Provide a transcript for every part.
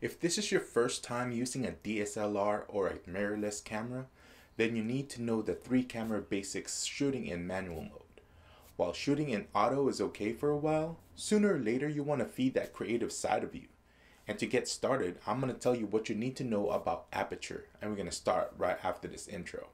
If this is your first time using a DSLR or a mirrorless camera, then you need to know the 3 camera basics shooting in manual mode. While shooting in auto is okay for a while, sooner or later you want to feed that creative side of you. And to get started, I'm going to tell you what you need to know about Aperture, and we're going to start right after this intro.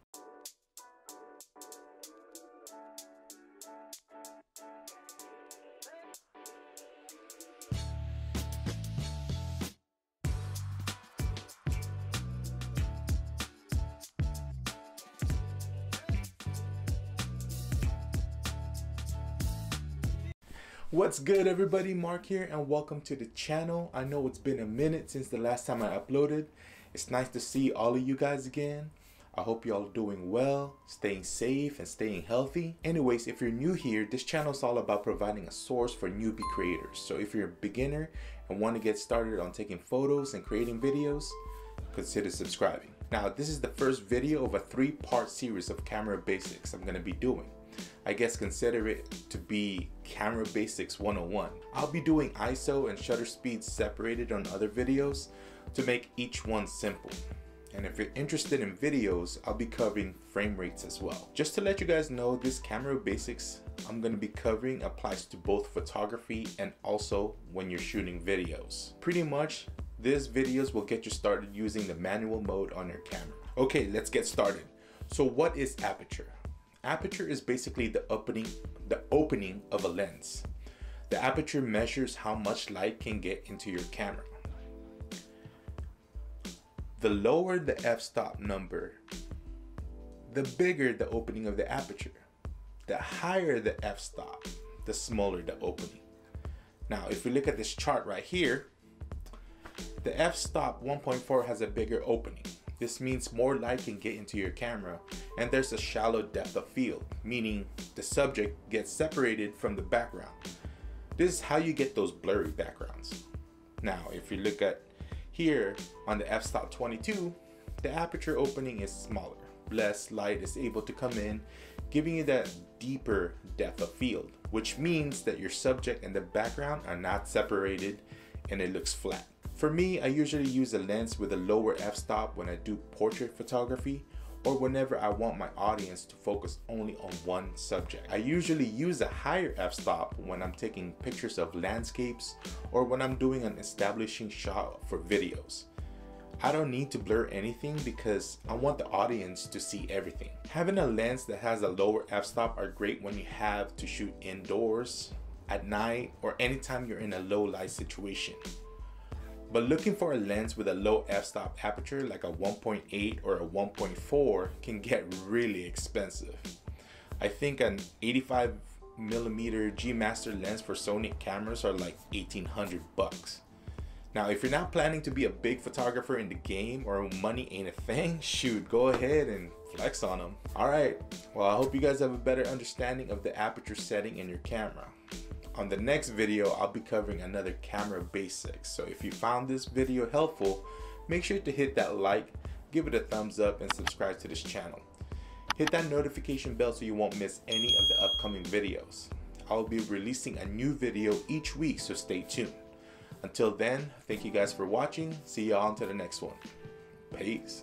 What's good everybody, Mark here and welcome to the channel. I know it's been a minute since the last time I uploaded. It's nice to see all of you guys again. I hope y'all are doing well, staying safe and staying healthy. Anyways, if you're new here, this channel is all about providing a source for newbie creators. So if you're a beginner and want to get started on taking photos and creating videos, consider subscribing. Now this is the first video of a 3-part series of camera basics I'm going to be doing. I guess consider it to be Camera Basics 101. I'll be doing ISO and shutter speed separated on other videos to make each one simple. And if you're interested in videos, I'll be covering frame rates as well. Just to let you guys know, this Camera Basics I'm going to be covering applies to both photography and also when you're shooting videos. Pretty much, these videos will get you started using the manual mode on your camera. Okay, let's get started. So what is Aperture? Aperture is basically the opening of a lens. The aperture measures how much light can get into your camera. The lower the f-stop number, the bigger the opening of the aperture. The higher the f-stop, the smaller the opening. Now, if we look at this chart right here, the f-stop 1.4 has a bigger opening. This means more light can get into your camera, and there's a shallow depth of field, meaning the subject gets separated from the background. This is how you get those blurry backgrounds. Now, if you look at here on the f-stop 22, the aperture opening is smaller. Less light is able to come in, giving you that deeper depth of field, which means that your subject and the background are not separated and it looks flat. For me, I usually use a lens with a lower f-stop when I do portrait photography or whenever I want my audience to focus only on one subject. I usually use a higher f-stop when I'm taking pictures of landscapes or when I'm doing an establishing shot for videos. I don't need to blur anything because I want the audience to see everything. Having a lens that has a lower f-stop are great when you have to shoot indoors, at night, or anytime you're in a low light situation. But looking for a lens with a low f-stop aperture like a 1.8 or a 1.4 can get really expensive. I think an 85mm G Master lens for Sony cameras are like 1,800 bucks. Now if you're not planning to be a big photographer in the game or money ain't a thing, shoot, go ahead and flex on them. Alright, well I hope you guys have a better understanding of the aperture setting in your camera. On the next video, I'll be covering another camera basics. So if you found this video helpful, make sure to hit that like, give it a thumbs up, and subscribe to this channel. Hit that notification bell so you won't miss any of the upcoming videos. I'll be releasing a new video each week, so stay tuned. Until then, thank you guys for watching. See y'all on to the next one. Peace.